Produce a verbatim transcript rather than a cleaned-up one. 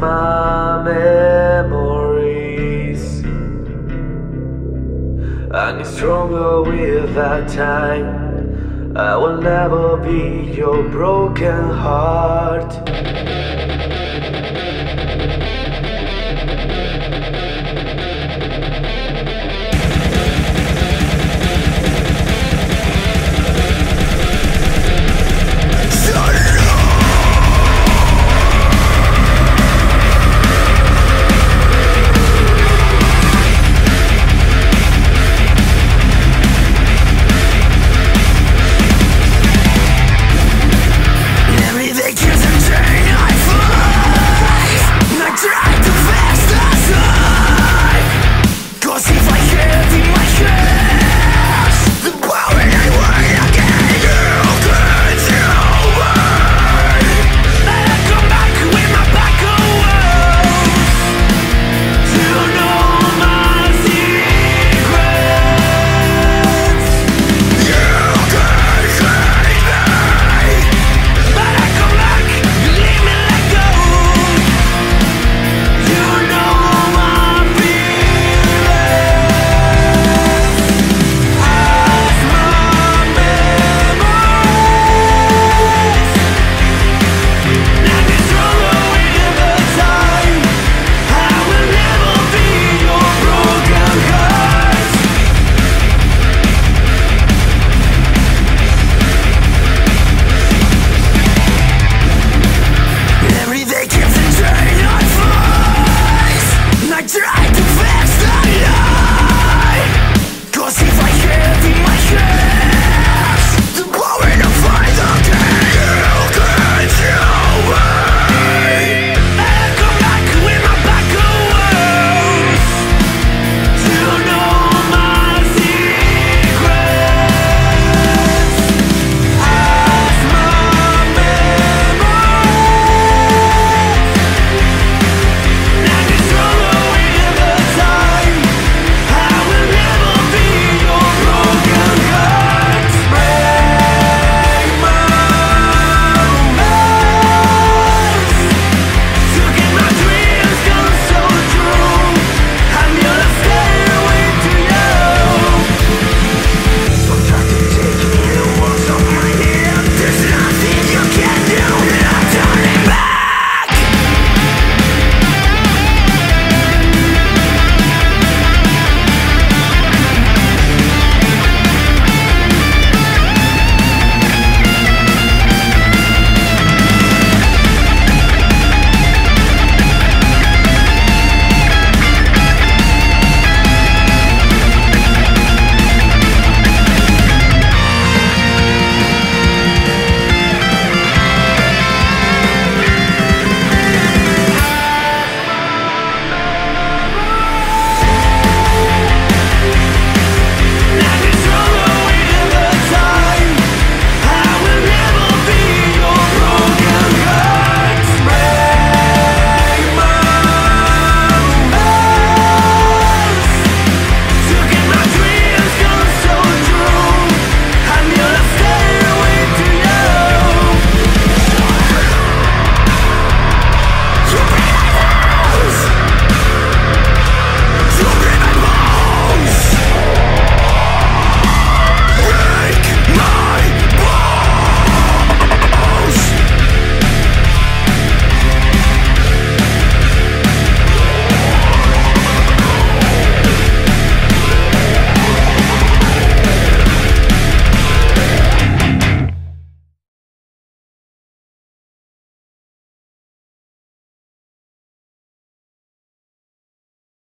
my memories. I get stronger with that time. I will never be your broken heart.